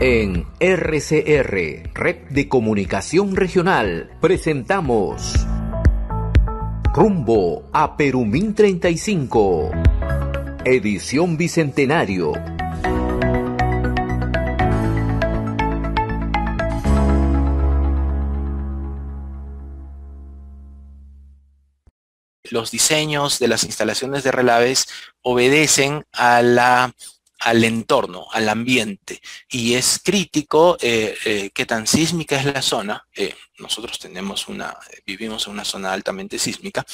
En RCR, Red de Comunicación Regional, presentamos Rumbo a Perumín 35, Edición Bicentenario. Los diseños de las instalaciones de relaves obedecen a al entorno, al ambiente, y es crítico qué tan sísmica es la zona. Nosotros vivimos en una zona altamente sísmica,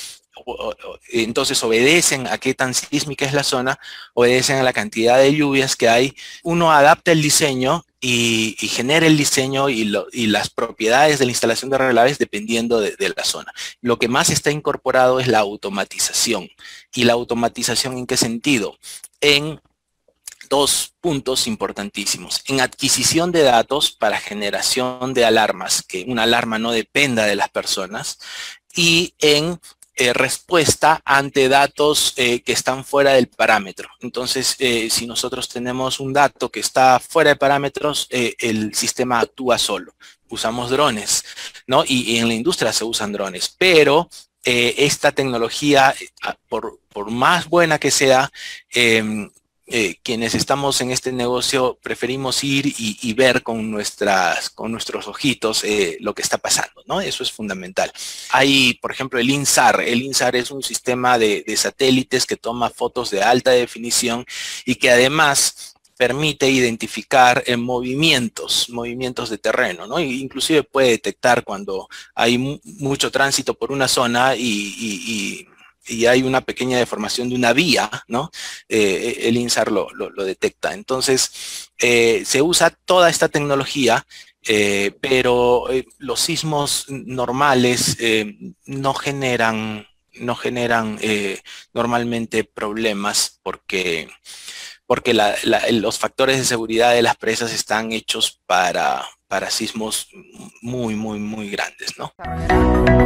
entonces obedecen a qué tan sísmica es la zona, obedecen a la cantidad de lluvias que hay. Uno adapta el diseño y genera el diseño y las propiedades de la instalación de relaves dependiendo de la zona. Lo que más está incorporado es la automatización. ¿Y la automatización en qué sentido? En dos puntos importantísimos: en adquisición de datos para generación de alarmas, que una alarma no dependa de las personas, y en respuesta ante datos que están fuera del parámetro. Entonces, si nosotros tenemos un dato que está fuera de parámetros, el sistema actúa solo. Usamos drones, ¿no? Y en la industria se usan drones, pero esta tecnología, por más buena que sea, quienes estamos en este negocio preferimos ir y ver con nuestros ojitos lo que está pasando, ¿no? Eso es fundamental. Hay, por ejemplo, el INSAR. El INSAR es un sistema de satélites que toma fotos de alta definición y que además permite identificar movimientos de terreno, ¿no? Inclusive puede detectar cuando hay mucho tránsito por una zona y hay una pequeña deformación de una vía, ¿no? El INSAR lo detecta. Entonces, se usa toda esta tecnología, pero los sismos normales no generan normalmente problemas porque los factores de seguridad de las presas están hechos para sismos muy, muy, muy grandes, ¿no?